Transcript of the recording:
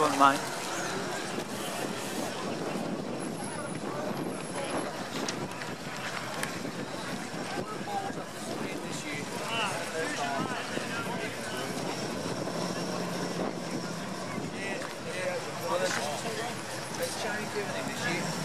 won't mind. This year.